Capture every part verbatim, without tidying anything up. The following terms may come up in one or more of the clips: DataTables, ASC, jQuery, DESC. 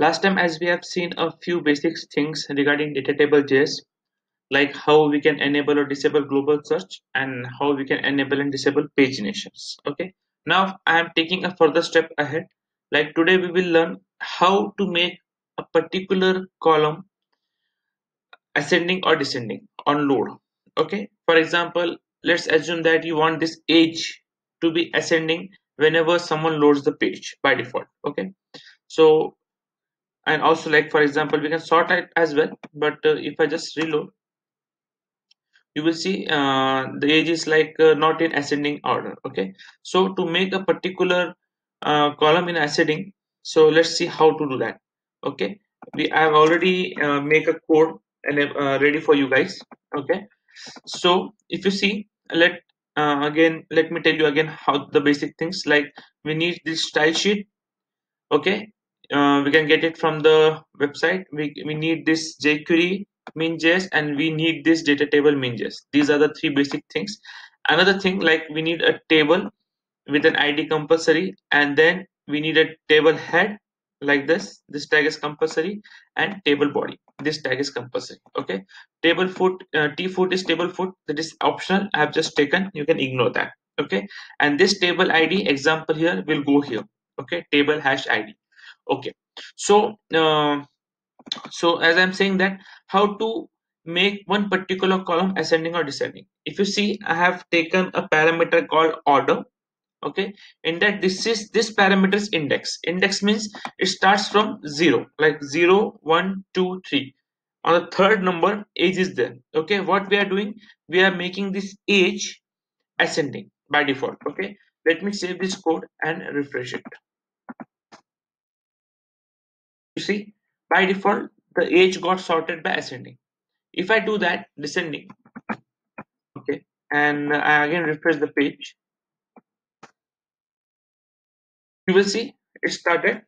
Last time, as we have seen a few basic things regarding DataTable.js, like how we can enable or disable global search and how we can enable and disable paginations. Okay. Now I am taking a further step ahead. Like today we will learn how to make a particular column ascending or descending on load. Okay. For example, let's assume that you want this age to be ascending whenever someone loads the page by default. Okay. So, and also like, for example, we can sort it as well. But uh, if I just reload, you will see uh, the age is like uh, not in ascending order. Okay. So to make a particular uh, column in ascending, so let's see how to do that. Okay. We I have already uh, make a code and uh, ready for you guys. Okay. So if you see, let uh, again, let me tell you again how the basic things, like we need this style sheet. Okay. Uh, we can get it from the website. We, we need this jQuery min.js and we need this data table min.js. These are the three basic things. Another thing, like we need a table with an I D compulsory, and then we need a table head like this. This tag is compulsory, and table body. This tag is compulsory. Okay. Table foot, uh, T foot is table foot. That is optional. I have just taken. You can ignore that. Okay. And this table I D example here will go here. Okay. Table hash I D. Okay. So, uh, so as I'm saying that how to make one particular column ascending or descending. If you see, I have taken a parameter called order. Okay. In that, this is this parameter's index. Index means it starts from zero, like zero, one, two, three. On the third number, age is there. Okay. What we are doing, we are making this age ascending by default. Okay. Let me save this code and refresh it. You see, by default, the age got sorted by ascending. If I do that, descending. Okay. And I again refresh the page. You will see it started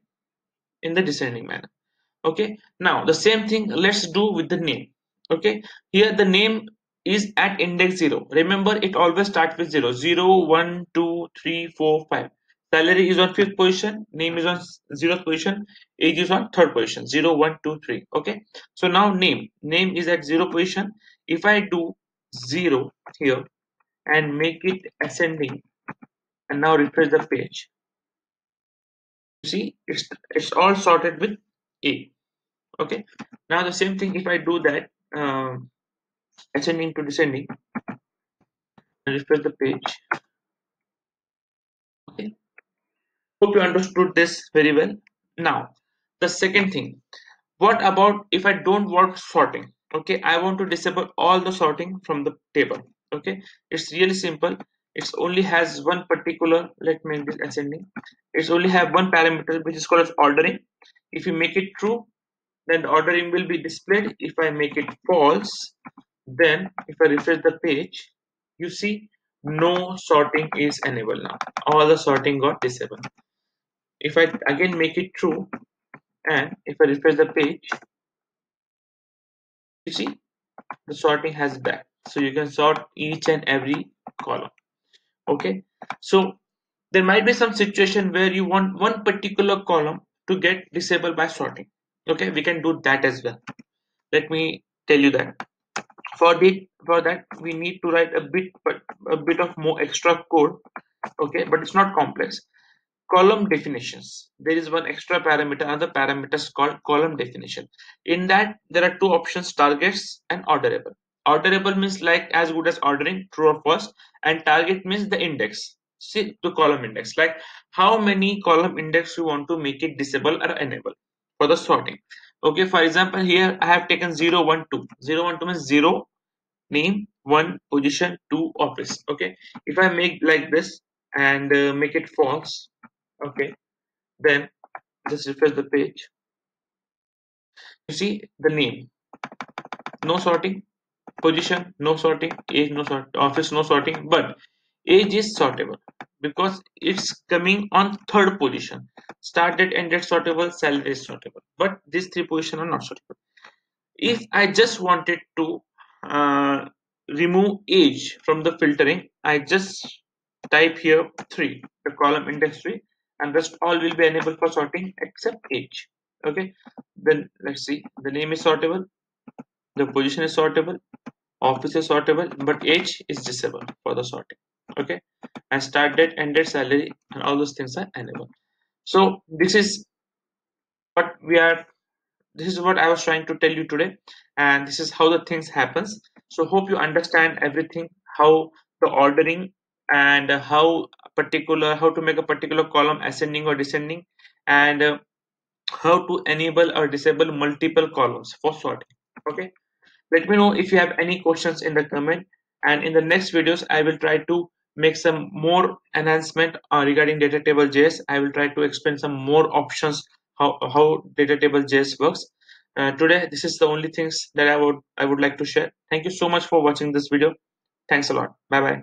in the descending manner. Okay. Now the same thing let's do with the name. Okay. Here the name is at index zero. Remember, it always starts with zero. zero, one, two, three, four, five. Salary is on fifth position, name is on zeroth position, age is on third position, zero, one, two, three. Okay. So now name, name is at zero position. If I do zero here and make it ascending and now refresh the page, you see it's, it's all sorted with A. Okay. Now the same thing, if I do that, uh, ascending to descending and refresh the page. Okay. Hope you understood this very well. Now, the second thing, what about if I don't want sorting? Okay, I want to disable all the sorting from the table. Okay, it's really simple. It's only has one particular, let me make this ascending. It's only have one parameter which is called as ordering. If you make it true, then the ordering will be displayed. If I make it false, then if I refresh the page, you see no sorting is enabled now. All the sorting got disabled. If I again make it true and if I refresh the page, you see the sorting has back. So you can sort each and every column. Okay. So there might be some situation where you want one particular column to get disabled by sorting. Okay. We can do that as well. Let me tell you that. For the for that we need to write a bit but a bit of more extra code. Okay, but it's not complex. Column definitions. There is one extra parameter, another parameter is called column definition. In that there are two options, targets and orderable. Orderable means like as good as ordering, true or false, and target means the index. See, the column index, like how many column index you want to make it disable or enable for the sorting. Okay, for example, here I have taken zero, one, two. zero, one, two means zero, name, one, position, two, office. Okay, if I make like this and uh, make it false, okay, then just refresh the page. You see the name, no sorting, position, no sorting, age, no sort, office, no sorting, but age is sortable because it's coming on third position. Start date, end date sortable, salary is sortable, but these three positions are not sortable. If I just wanted to uh, remove age from the filtering, I just type here three, the column index three, and rest all will be enabled for sorting except age. Okay, then let's see, the name is sortable, the position is sortable, office is sortable, but age is disabled for the sorting. Okay, and start date, end date, salary, and all those things are enabled. So this is what we are, this is what I was trying to tell you today, and this is how the things happens. So hope you understand everything, how the ordering and how particular, how to make a particular column ascending or descending, and uh, how to enable or disable multiple columns for sorting. Okay, let me know if you have any questions in the comment, and in the next videos I will try to make some more enhancement uh, regarding DataTable.js. I will try to explain some more options how, how DataTable.js works. Uh, today this is the only things that I would I would like to share. Thank you so much for watching this video. Thanks a lot. Bye bye.